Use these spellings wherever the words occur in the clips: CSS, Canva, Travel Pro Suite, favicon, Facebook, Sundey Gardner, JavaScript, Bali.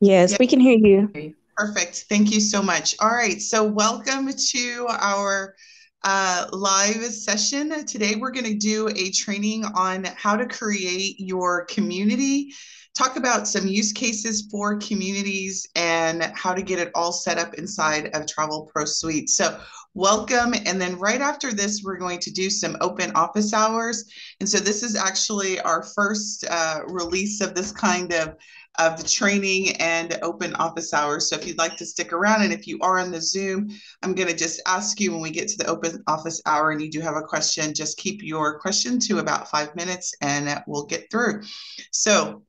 Yes, we can hear you. Perfect. Thank you so much. All right. So welcome to our live session. Today, we're going to do a training on how to create your community, talk about some use cases for communities and how to get it all set up inside of Travel Pro Suite. So welcome. And then right after this, we're going to do some open office hours. And so this is actually our first release of this kind of the training and open office hours. So if you'd like to stick around, and if you are on the Zoom, I'm going to just ask you when we get to the open office hour and you do have a question, just keep your question to about 5 minutes and we'll get through. So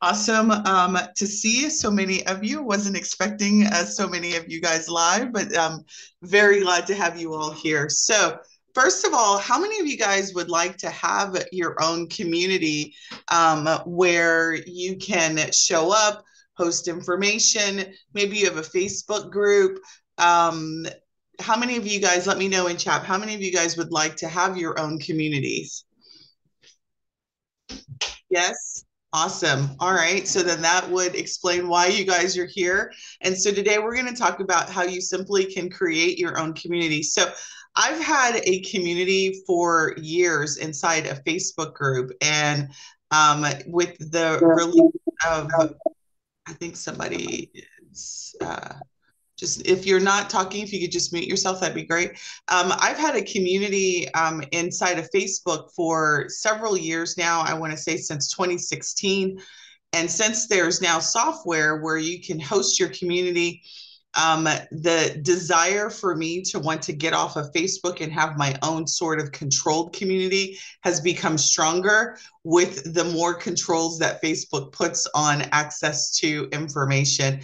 awesome to see so many of you. Wasn't expecting so many of you guys live, but I'm very glad to have you all here. So first of all, how many of you guys would like to have your own community where you can show up, host information? Maybe you have a Facebook group. How many of you guys, let me know in chat, how many of you guys would like to have your own communities? Yes. Awesome. All right. So then that would explain why you guys are here. And so today we're going to talk about how you simply can create your own community. So I've had a community for years inside a Facebook group, and with the release of, I think somebody is, just if you're not talking, if you could just mute yourself, that'd be great. I've had a community inside of Facebook for several years now. I want to say since 2016. And since there's now software where you can host your community, the desire for me to want to get off of Facebook and have my own sort of controlled community has become stronger with the more controls that Facebook puts on access to information,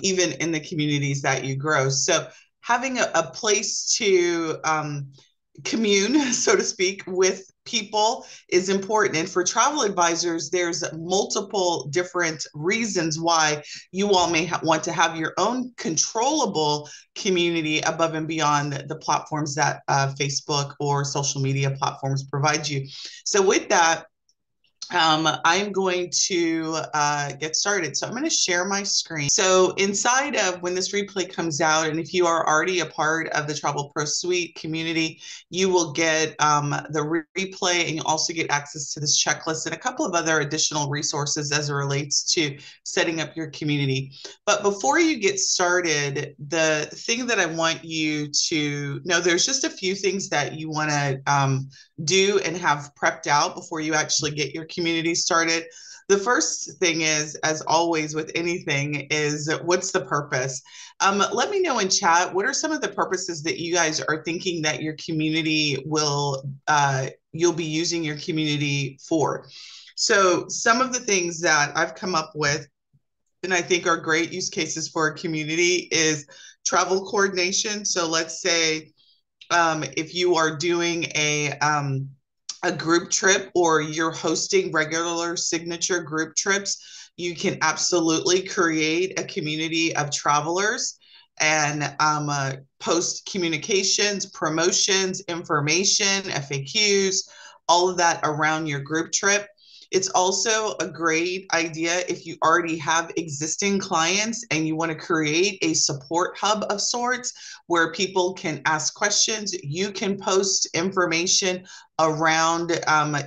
even in the communities that you grow. So having a place to commune, so to speak, with people is important. And for travel advisors, there's multiple different reasons why you all may want to have your own controllable community above and beyond the platforms that Facebook or social media platforms provide you. So with that, I'm going to get started. So I'm going to share my screen. So inside of when this replay comes out, and if you are already a part of the Travel Pro Suite community, you will get the replay, and you also get access to this checklist and a couple of other additional resources as it relates to setting up your community. But before you get started, the thing that I want you to know, there's just a few things that you want to do and have prepped out before you actually get your community started. The first thing is, as always with anything, is what's the purpose? Let me know in chat, what are some of the purposes that you guys are thinking that your community will, you'll be using your community for? So some of the things that I've come up with and I think are great use cases for a community is travel coordination. So let's say if you are doing a group trip or you're hosting regular signature group trips, you can absolutely create a community of travelers and post communications, promotions, information, FAQs, all of that around your group trip. It's also a great idea if you already have existing clients and you want to create a support hub of sorts where people can ask questions. You can post information around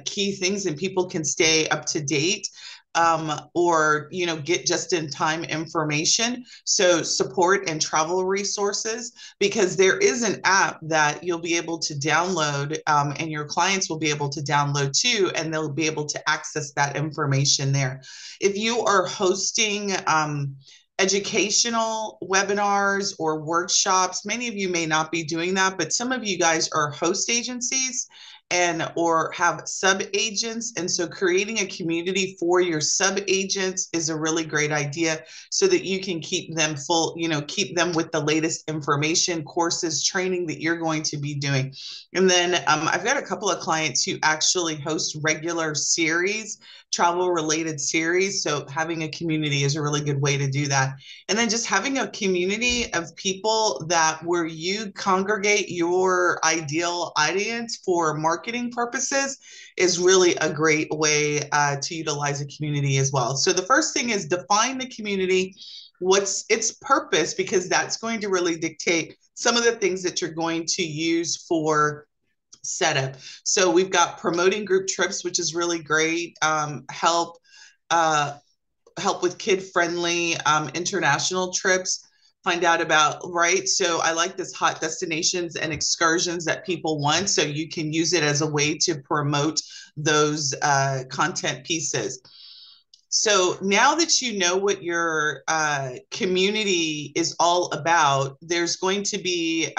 key things and people can stay up to date or, you know, get just in time information. So support and travel resources, because there is an app that you'll be able to download and your clients will be able to download too, and they'll be able to access that information there. If you are hosting educational webinars or workshops, many of you may not be doing that, but some of you guys are host agencies and or have sub-agents. And so creating a community for your sub-agents is a really great idea so that you can keep them full, you know, keep them with the latest information, courses, training that you're going to be doing. And then I've got a couple of clients who actually host regular series, travel-related series. So having a community is a really good way to do that. And then just having a community of people that where you congregate your ideal audience for marketing marketing purposes is really a great way to utilize a community as well. So the first thing is define the community, what's its purpose, because that's going to really dictate some of the things that you're going to use for setup. So we've got promoting group trips, which is really great, help with kid-friendly international trips, find out about, right? So I like this hot destinations and excursions that people want. So you can use it as a way to promote those content pieces. So now that you know what your community is all about, there's going to be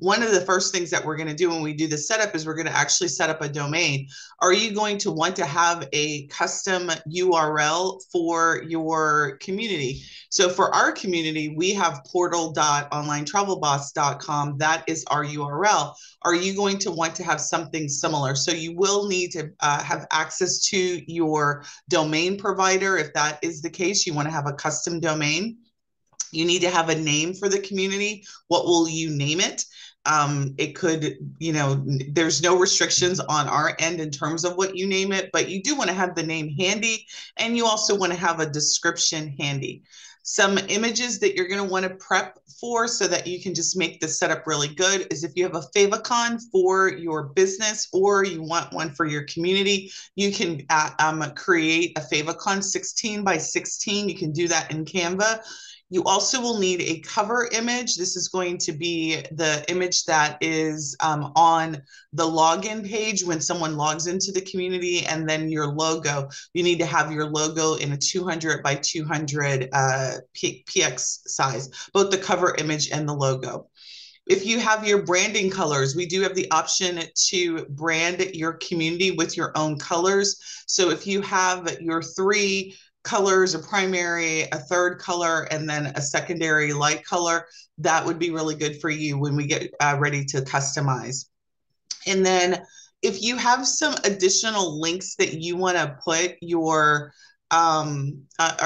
one of the first things that we're going to do when we do the setup is we're going to actually set up a domain. Are you going to want to have a custom URL for your community? So for our community, we have portal.onlinetravelboss.com. That is our URL. Are you going to want to have something similar? So you will need to have access to your domain provider. If that is the case, you want to have a custom domain. You need to have a name for the community. What will you name it? It could, you know, there's no restrictions on our end in terms of what you name it, but you do want to have the name handy, and you also want to have a description handy. Some images that you're going to want to prep for so that you can just make the setup really good is if you have a favicon for your business or you want one for your community, you can create a favicon 16 by 16. You can do that in Canva. You also will need a cover image. This is going to be the image that is on the login page when someone logs into the community, and then your logo. You need to have your logo in a 200 by 200 px size, both the cover image and the logo. If you have your branding colors, we do have the option to brand your community with your own colors. So if you have your three colors, a primary, a third color, and then a secondary light color, that would be really good for you when we get ready to customize. And then if you have some additional links that you want to put your, are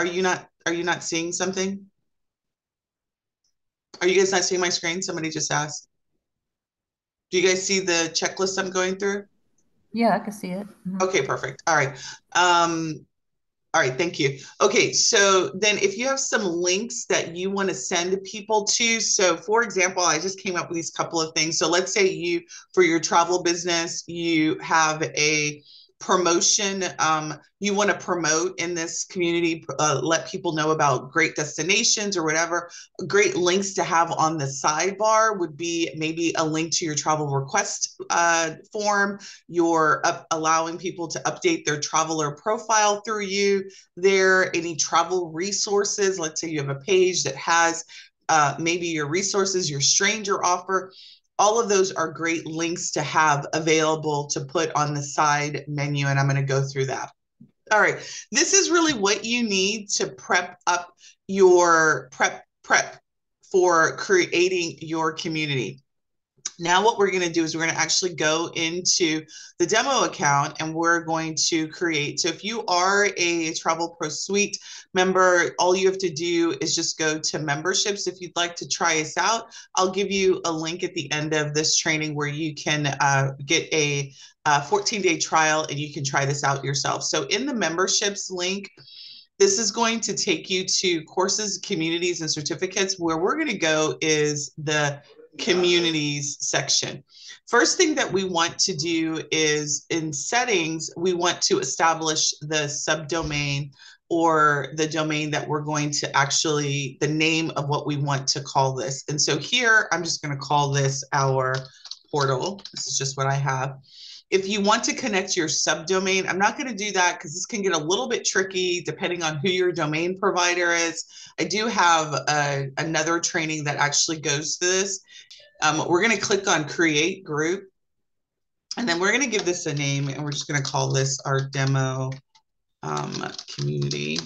you not seeing something? Are you guys not seeing my screen? Somebody just asked. Do you guys see the checklist I'm going through? Yeah, I can see it. Mm-hmm. Okay, perfect. All right. All right, thank you. Okay, so then if you have some links that you want to send people to, so for example, I just came up with these couple of things. So let's say you, for your travel business, you have a promotion, you want to promote in this community, let people know about great destinations or whatever. Great links to have on the sidebar would be maybe a link to your travel request form, your allowing people to update their traveler profile through you. There, any travel resources, let's say you have a page that has maybe your resources, your stranger offer. All of those are great links to have available to put on the side menu, and I'm going to go through that. All right, this is really what you need to prep up your prep for creating your community. Now what we're going to do is we're going to actually go into the demo account and we're going to create. So if you are a Travel Pro Suite member, all you have to do is just go to memberships. If you'd like to try us out, I'll give you a link at the end of this training where you can get a 14-day trial and you can try this out yourself. So in the memberships link, this is going to take you to courses, communities, and certificates. Where we're going to go is the communities section. First thing that we want to do is in settings, we want to establish the subdomain or the domain that we're going to actually, the name of what we want to call this. And so here, I'm just going to call this our portal. This is just what I have. If you want to connect your subdomain, I'm not going to do that because this can get a little bit tricky depending on who your domain provider is. I do have another training that actually goes to this. We're going to click on create group, and then we're going to give this a name, and we're just going to call this our demo community.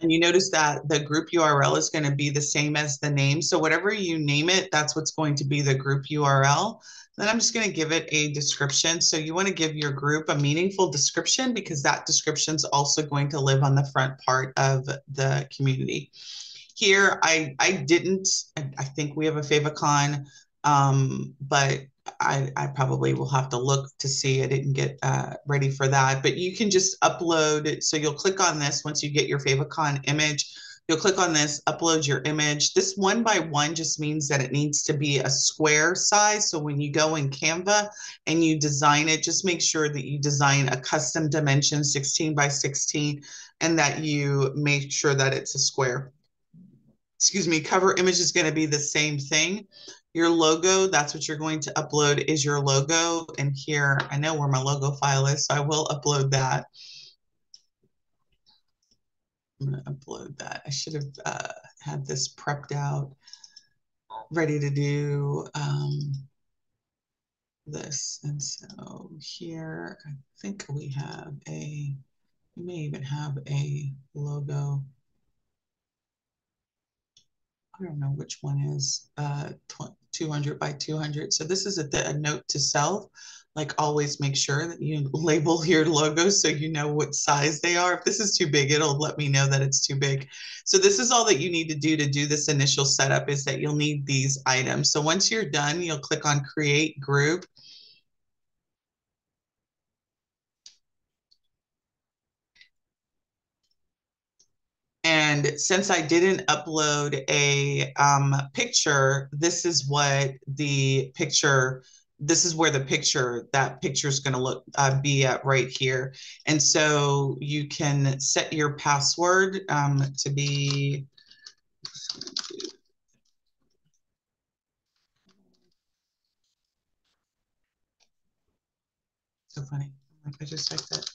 And you notice that the group URL is going to be the same as the name. So whatever you name it, that's what's going to be the group URL. Then I'm just going to give it a description. So you want to give your group a meaningful description because that description is also going to live on the front part of the community. Here, I think we have a favicon, but I probably will have to look to see. I didn't get ready for that, but you can just upload it. So you'll click on this once you get your favicon image. You'll click on this, upload your image. This 1 by 1 just means that it needs to be a square size. So when you go in Canva and you design it, just make sure that you design a custom dimension 16 by 16 and that you make sure that it's a square. Excuse me, cover image is going to be the same thing. Your logo, that's what you're going to upload is your logo. And here, I know where my logo file is, so I will upload that. I'm going to upload that. I should have had this prepped out, ready to do this. And so here, I think we may even have a logo. I don't know which one is 200 by 200. So this is a note to self. Like always make sure that you label your logos so you know what size they are. If this is too big, it'll let me know that it's too big. So this is all that you need to do this initial setup is that you'll need these items. So once you're done, you'll click on Create Group. And since I didn't upload a picture, this is what the picture this is where the picture, that picture is going to look, be at right here. And so you can set your password to be, so funny, like I just typed that.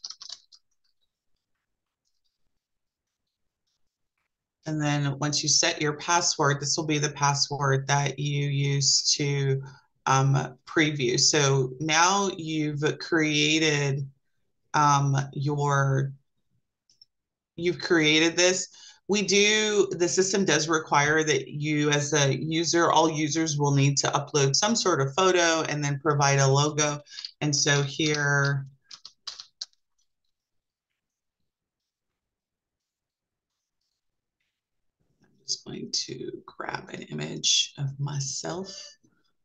And then once you set your password, this will be the password that you use to preview. So now you've created you've created this. The system does require that you as a user, all users will need to upload some sort of photo and then provide a logo. And so here, I'm just going to grab an image of myself.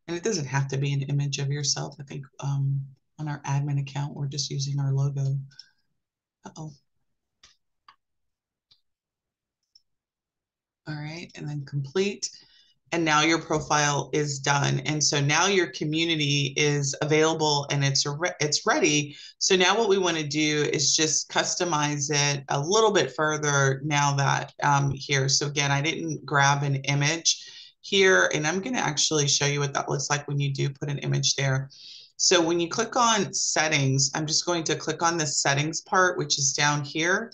And it doesn't have to be an image of yourself. I think on our admin account, we're just using our logo. Uh-oh. All right, and then complete. And now your profile is done. And so now your community is available and it's ready. So now what we want to do is just customize it a little bit further now that here. So again, I didn't grab an image here, and I'm going to actually show you what that looks like when you do put an image there. So when you click on settings, I'm just going to click on the settings part, which is down here.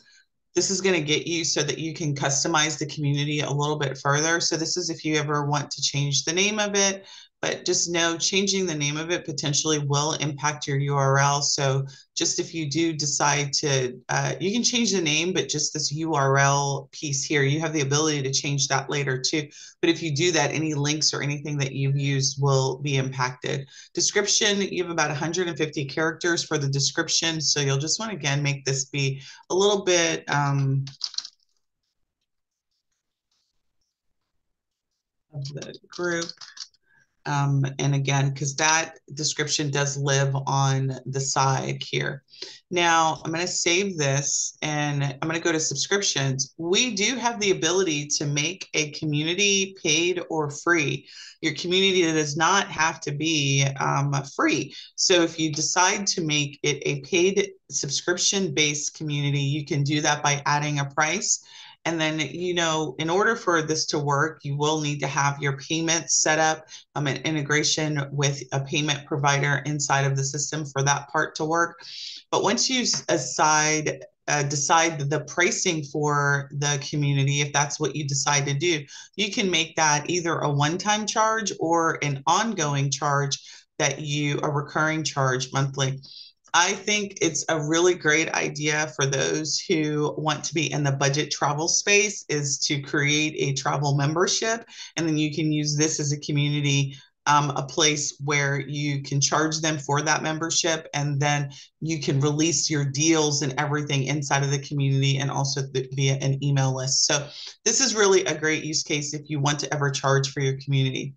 This is going to get you so that you can customize the community a little bit further. So this is if you ever want to change the name of it, but just know changing the name of it potentially will impact your URL. So just if you do decide to, you can change the name, but just this URL piece here, you have the ability to change that later too. But if you do that, any links or anything that you've used will be impacted. Description, you have about 150 characters for the description. So you'll just want to, again, make this be a little bit, of the group. And again, because that description does live on the side here. Now I'm going to save this and I'm going to go to subscriptions. We do have the ability to make a community paid or free. Your community does not have to be free. So if you decide to make it a paid subscription-based community, you can do that by adding a price. And then, you know, in order for this to work, you will need to have your payment set up, an integration with a payment provider inside of the system for that part to work. But once you decide the pricing for the community, if that's what you decide to do, you can make that either a one-time charge or an ongoing charge that you, a recurring charge monthly. I think it's a really great idea for those who want to be in the budget travel space is to create a travel membership. And then you can use this as a community, a place where you can charge them for that membership. And then you can release your deals and everything inside of the community and also via an email list. So this is really a great use case if you want to ever charge for your community.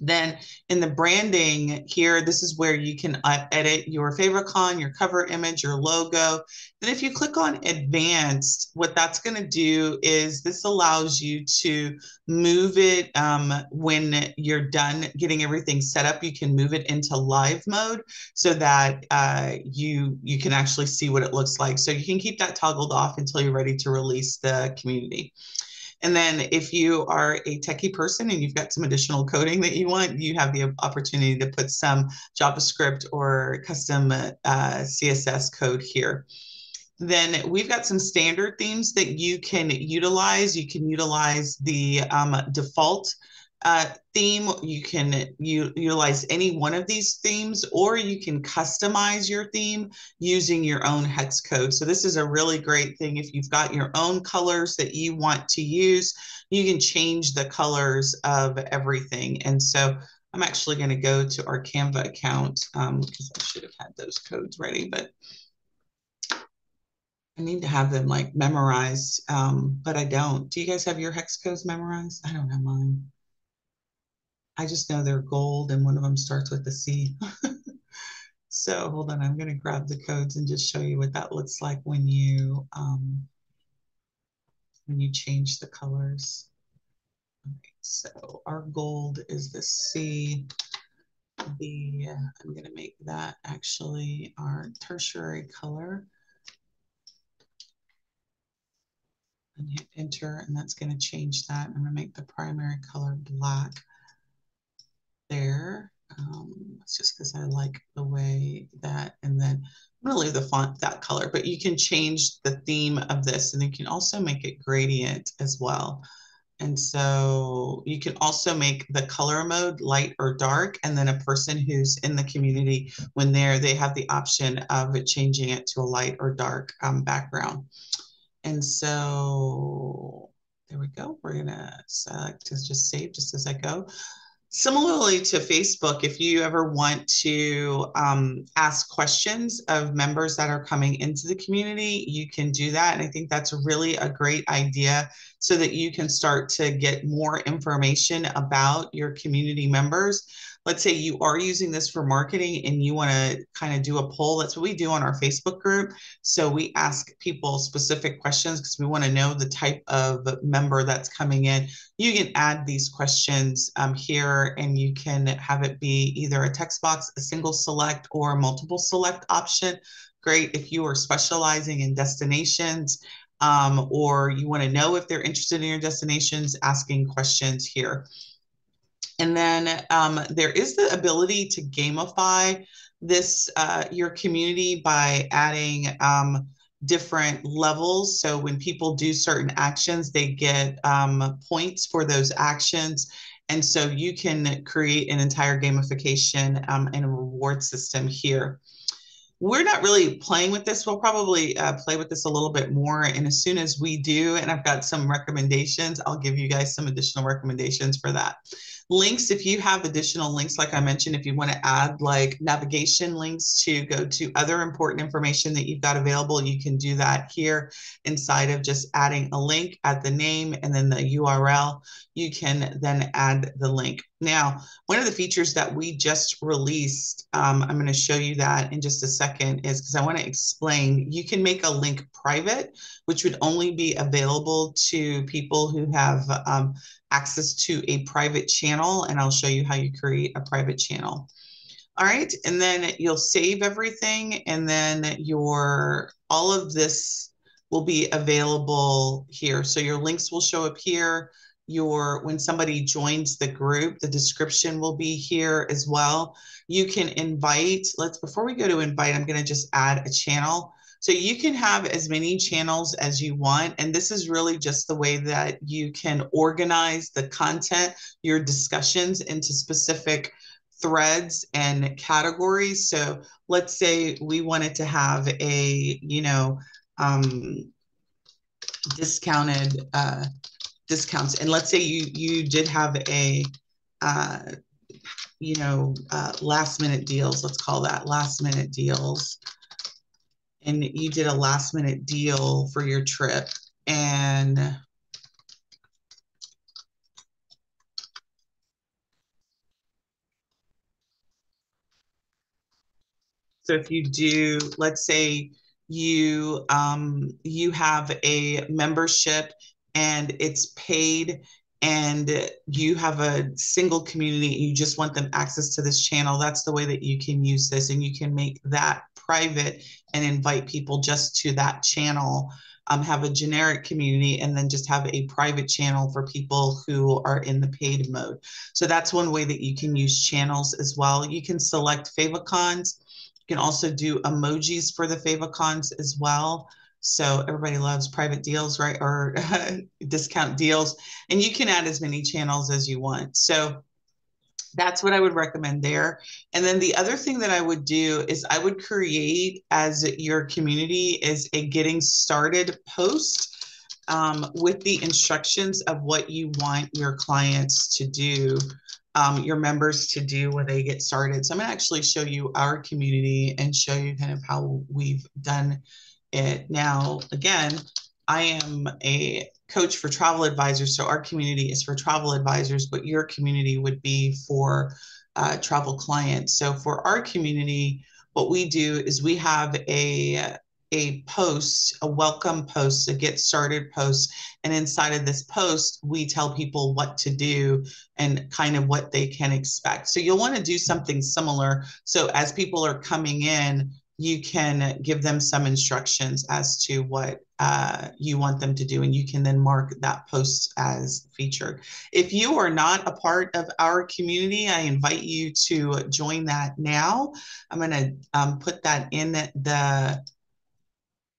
Then in the branding here, this is where you can edit your favicon, your cover image, your logo. Then if you click on advanced, what that's going to do is this allows you to move it when you're done getting everything set up. You can move it into live mode so that you can actually see what it looks like. So you can keep that toggled off until you're ready to release the community. And then if you are a techie person and you've got some additional coding that you want, you have the opportunity to put some JavaScript or custom CSS code here. Then we've got some standard themes that you can utilize. You can utilize the default theme. You can utilize any one of these themes, or you can customize your theme using your own hex code. So this is a really great thing. If you've got your own colors that you want to use, you can change the colors of everything. And so I'm actually going to go to our Canva account because I should have had those codes ready, but I need to have them like memorized, but I don't. Do you guys have your hex codes memorized? I don't have mine. I just know they're gold and one of them starts with a C. So hold on, I'm going to grab the codes and just show you what that looks like when you change the colors. Okay, so our gold is the C. I'm going to make that actually our tertiary color. And hit enter, and that's going to change that. I'm going to make the primary color black. There, it's just because I like the way that, and then I'm going to leave the font that color, but you can change the theme of this, and you can also make it gradient as well. And so you can also make the color mode light or dark, and then a person who's in the community, when they have the option of changing it to a light or dark background. And so there we go. We're going to select to just save just as I go. Similarly to Facebook, if you ever want to ask questions of members that are coming into the community, you can do that. And I think that's really a great idea so that you can start to get more information about your community members. Let's say you are using this for marketing and you want to kind of do a poll. That's what we do on our Facebook group. So we ask people specific questions because we want to know the type of member that's coming in. You can add these questions here, and you can have it be either a text box, a single select, or a multiple select option. Great if you are specializing in destinations or you want to know if they're interested in your destinations, asking questions here. And then there is the ability to gamify this, your community by adding different levels. So when people do certain actions, they get points for those actions. And so you can create an entire gamification and a reward system here. We're not really playing with this. We'll probably play with this a little bit more. And as soon as we do, and I've got some recommendations, I'll give you guys some additional recommendations for that. Links, if you have additional links, like I mentioned, if you want to add like navigation links to go to other important information that you've got available, you can do that here inside of just adding a link, add the name, and then the URL. You can then add the link. Now, one of the features that we just released, I'm going to show you that in just a second, is because I want to explain, you can make a link private, which would only be available to people who have access to a private channel, and I'll show you how you create a private channel. All right, and then you'll save everything, and then all of this will be available here. So your links will show up here. When somebody joins the group, the description will be here as well. You can invite, before we go to invite, I'm going to just add a channel. So you can have as many channels as you want. And this is really just the way that you can organize the content, your discussions into specific threads and categories. So let's say we wanted to have a, discounted discounts. And let's say you did have a, last minute deals. Let's call that last minute deals. And you did a last minute deal for your trip, and So if you do, let's say you you have a membership and it's paid and you have a single community and you just want them access to this channel, that's the way that you can use this, and you can make that private and invite people just to that channel. Have a generic community and then just have a private channel for people who are in the paid mode. So that's one way that you can use channels as well. You can select favicons. You can also do emojis for the favicons as well. So everybody loves private deals, right? Or discount deals. And you can add as many channels as you want. So that's what I would recommend there. And then the other thing that I would do is I would create, as your community, is a getting started post with the instructions of what you want your clients to do, your members to do when they get started. So I'm gonna actually show you our community and show you kind of how we've done it. Now, again, I am a coach for travel advisors. So our community is for travel advisors, but your community would be for travel clients. So for our community, what we do is we have a post, a welcome post, a get started post. And inside of this post, we tell people what to do and kind of what they can expect. So you'll want to do something similar. So as people are coming in, you can give them some instructions as to what you want them to do, and you can then mark that post as featured. If you are not a part of our community, I invite you to join that now. I'm going to put that in the,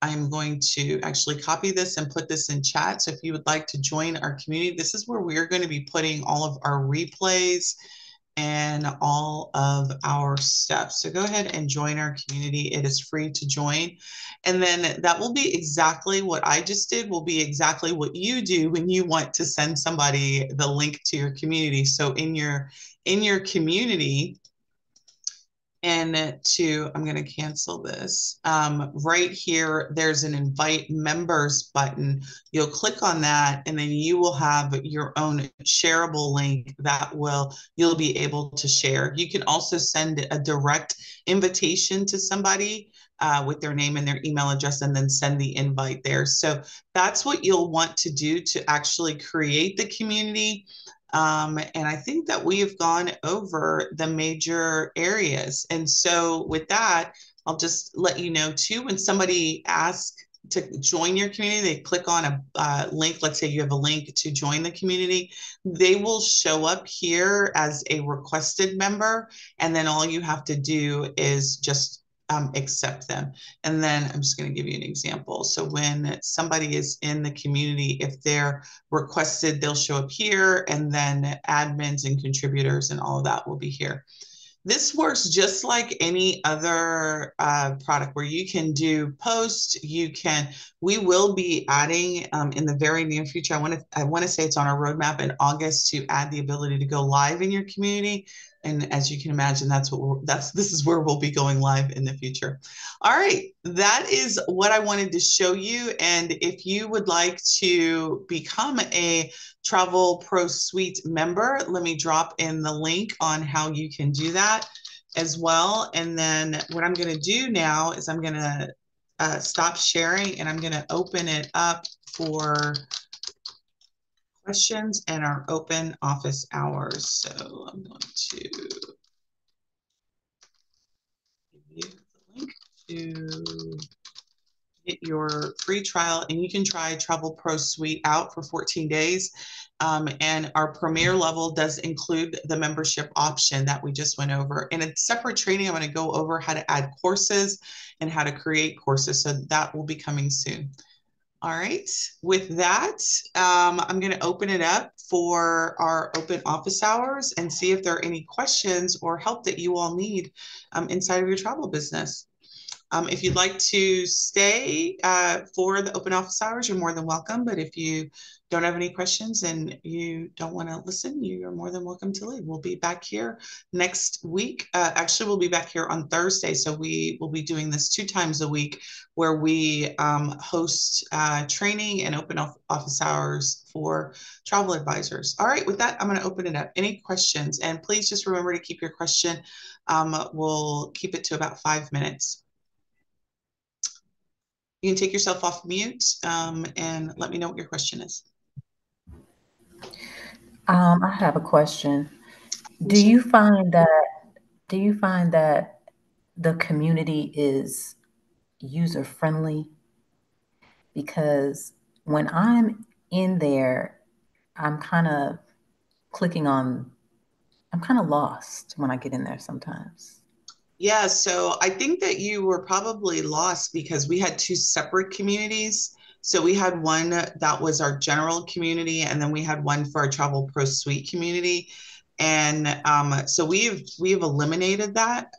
I'm going to actually copy this and put this in chat. So if you would like to join our community, this is where we're going to be putting all of our replays and all of our steps. So go ahead and join our community. It is free to join. And then that will be exactly what I just did, will be exactly what you do when you want to send somebody the link to your community. So in your community, and to, I'm going to cancel this, right here, there's an invite members button. You'll click on that, and then you will have your own shareable link that you'll be able to share. You can also send a direct invitation to somebody with their name and their email address, and then send the invite there. So that's what you'll want to do to actually create the community. And I think that we have gone over the major areas. And so with that, I'll just let you know too, when somebody asks to join your community, they click on a link. Let's say you have a link to join the community. They will show up here as a requested member. And then all you have to do is just accept them. And then I'm just going to give you an example. So when somebody is in the community, if they're requested, they'll show up here, and then admins and contributors and all of that will be here. This works just like any other product where you can do posts. We will be adding in the very near future, I want to say it's on our roadmap in August, to add the ability to go live in your community. And as you can imagine, this is where we'll be going live in the future. All right, that is what I wanted to show you. And if you would like to become a Travel Pro Suite member, let me drop in the link on how you can do that as well. And then what I'm going to do now is I'm going to stop sharing, and I'm going to open it up for questions and our open office hours. So I'm going to give you the link to get your free trial, and you can try Travel Pro Suite out for 14 days. And our premier level does include the membership option that we just went over. In a separate training, I'm going to go over how to add courses and how to create courses. So that will be coming soon. All right, with that, I'm going to open it up for our open office hours and see if there are any questions or help that you all need inside of your travel business. If you'd like to stay for the open office hours, you're more than welcome. But if you don't have any questions and you don't want to listen, you're more than welcome to leave. We'll be back here next week. Actually, we'll be back here on Thursday. So we will be doing this 2 times a week where we host training and open office hours for travel advisors. All right, with that, I'm going to open it up. Any questions? And please just remember to keep your question. We'll keep it to about 5 minutes. You can take yourself off mute and let me know what your question is. I have a question. Do you find that the community is user friendly? Because when I'm in there, I'm kind of lost when I get in there sometimes. Yeah, so I think that you were probably lost because we had 2 separate communities. So we had one that was our general community, and then we had one for our Travel Pro Suite community. And so we've eliminated that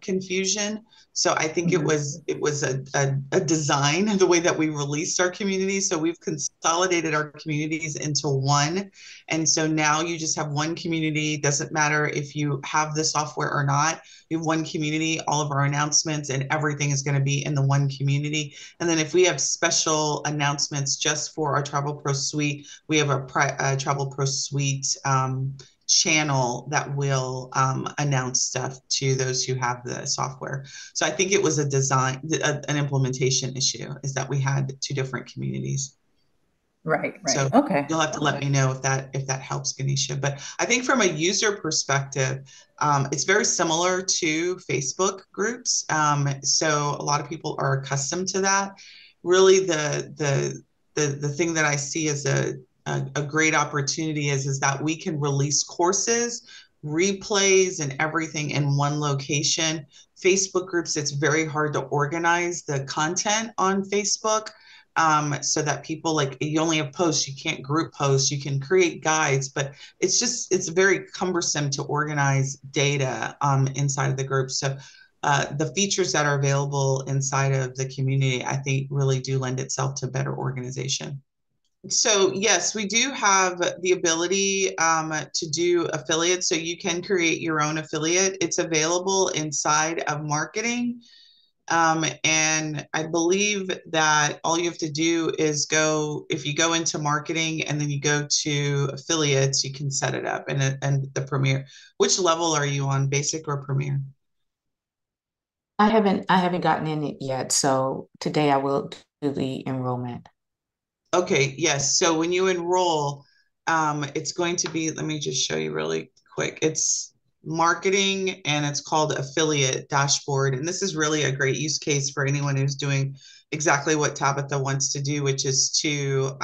confusion. So I think it was a design of the way that we released our community. So we've consolidated our communities into one. And so now you just have one community. Doesn't matter if you have the software or not. You have one community, all of our announcements and everything is going to be in the one community. And then if we have special announcements just for our Travel Pro Suite, we have a Travel Pro Suite channel that will announce stuff to those who have the software. So I think it was a design, an implementation issue, is that we had 2 different communities. Right. So okay. You'll have to let me know if that helps, Ganesha. But I think from a user perspective, it's very similar to Facebook groups. So a lot of people are accustomed to that. Really, the thing that I see as a great opportunity is that we can release courses, replays, and everything in one location. Facebook groups, it's very hard to organize the content on Facebook so that people, like, you only have posts, you can't group posts, you can create guides, but it's very cumbersome to organize data inside of the group. So the features that are available inside of the community, I think, really do lend itself to better organization. So yes, we do have the ability to do affiliates. So you can create your own affiliate. It's available inside of marketing. And I believe that all you have to do is if you go into marketing and then you go to affiliates, you can set it up and the Premier. Which level are you on, basic or Premier? I haven't gotten in it yet. So today I will do the enrollment. Okay, yes. So when you enroll, it's going to be, let me just show you really quick. It's marketing and it's called affiliate dashboard. And this is really a great use case for anyone who's doing exactly what Tabitha wants to do, which is to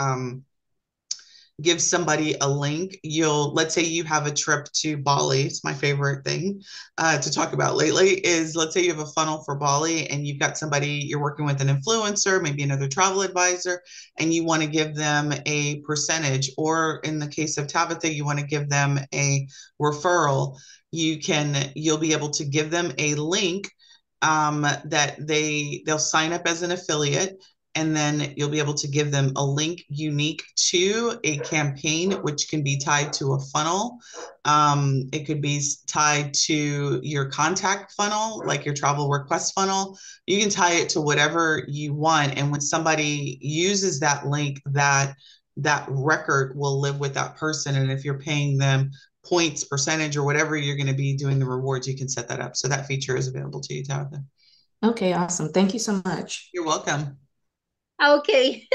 give somebody a link. Let's say you have a trip to Bali. It's my favorite thing to talk about lately is, let's say you have a funnel for Bali and you've got somebody, you're working with an influencer, maybe another travel advisor, and you want to give them a percentage, or in the case of Tabitha, you want to give them a referral. You'll be able to give them a link that they'll sign up as an affiliate. And then you'll be able to give them a link unique to a campaign, which can be tied to a funnel. It could be tied to your contact funnel, like your travel request funnel. You can tie it to whatever you want. And when somebody uses that link, that record will live with that person. And if you're paying them points, percentage, or whatever you're going to be doing the rewards, you can set that up. So that feature is available to you, Tabitha. Okay, awesome. Thank you so much. You're welcome. Okay.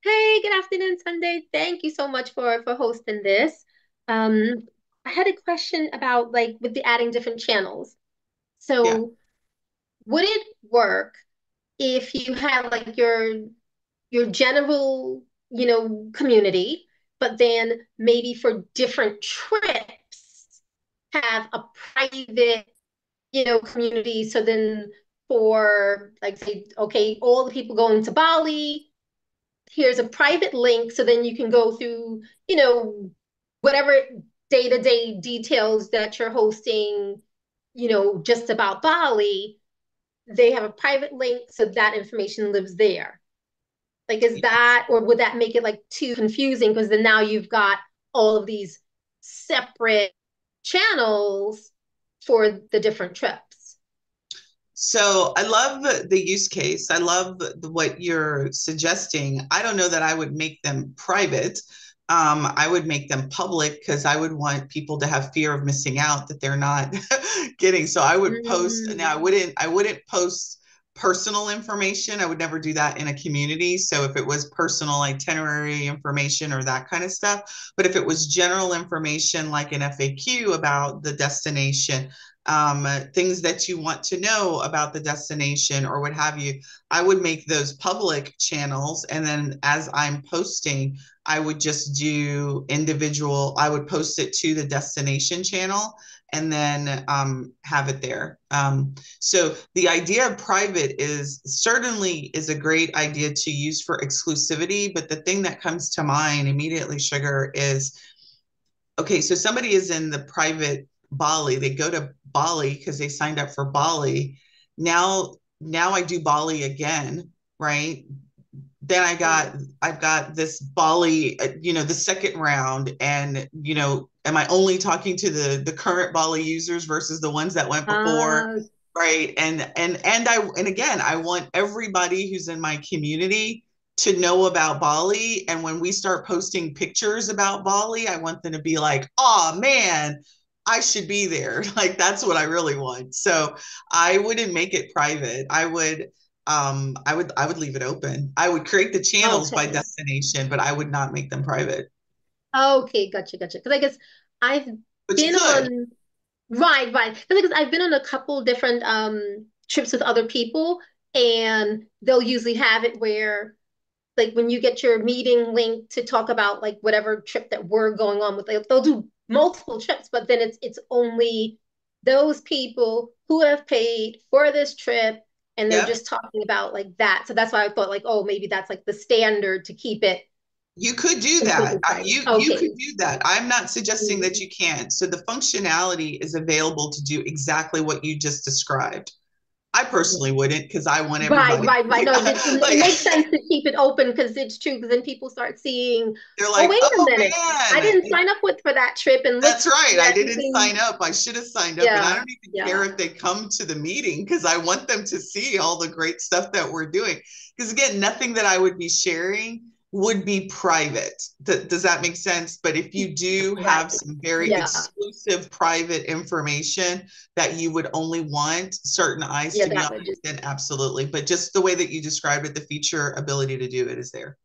Hey, good afternoon, Sunday. Thank you so much for hosting this. I had a question about, like, with the adding different channels. So yeah. Would it work if you had, like, your general, community, but then maybe for different trips have a private, community? So then, or like, say, okay, all the people going to Bali, here's a private link. So then you can go through, whatever day-to-day details that you're hosting, just about Bali, they have a private link. So that information lives there. Like, is that, or would that make it like too confusing? Because then now you've got all of these separate channels for the different trips. So I love the use case. I love what you're suggesting. I don't know that I would make them private. I would make them public because I would want people to have fear of missing out that they're not getting. So I would post, and I wouldn't post personal information. I would never do that in a community. So if it was personal itinerary information or that kind of stuff, but if it was general information like an FAQ about the destination, things that you want to know about the destination or what have you, I would make those public channels. And then as I'm posting, I would just do individual, I would post it to the destination channel and then have it there. So the idea of private is certainly a great idea to use for exclusivity. But the thing that comes to mind immediately, Sugar, is, okay, so somebody is in the private Bali. They go to Bali because they signed up for Bali. Now I do Bali again, right? Then I've got this Bali, the second round, and, am I only talking to the current Bali users versus the ones that went before? Right. And again, I want everybody who's in my community to know about Bali. And when we start posting pictures about Bali, I want them to be like, oh man, I should be there. Like, that's what I really want. So I wouldn't make it private. I would leave it open. I would create the channels by destination, but I would not make them private. Okay, gotcha. Because I guess I've been on because I've been on a couple different trips with other people, and they'll usually have it where, like, when you get your meeting link to talk about like whatever trip that we're going on with, like, they'll do multiple trips, but then it's only those people who have paid for this trip. And they're just talking about like that. So that's why I thought like, oh, maybe that's like the standard to keep it. You could do that. You could do that. I'm not suggesting that you can't. So the functionality is available to do exactly what you just described. I personally wouldn't, because I want everybody. Right. No, it makes sense to keep it open, because it's true. Because then people start seeing, they're like, wait a minute, man, I didn't sign up for that trip, and that's right. I didn't sign up. I should have signed up, and I don't even care if they come to the meeting, because I want them to see all the great stuff that we're doing. Because again, nothing that I would be sharing would be private. Does that make sense? But if you do have some very exclusive private information that you would only want certain eyes to be on, then absolutely. But just the way that you described it, the feature ability to do it is there.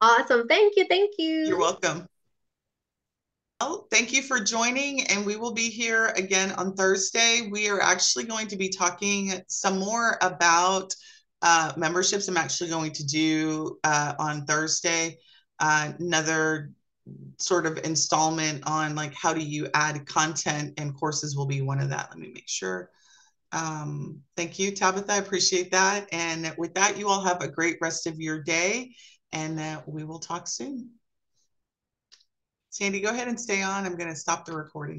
Awesome. Thank you. You're welcome. Oh, thank you for joining. And we will be here again on Thursday. We are actually going to be talking some more about memberships. I'm actually going to do on Thursday another sort of installment on like how do you add content, and courses will be one of that. Let me make sure. Thank you, Tabitha. I appreciate that. And with that, you all have a great rest of your day, and we will talk soon. Sandy, go ahead and stay on. I'm going to stop the recording.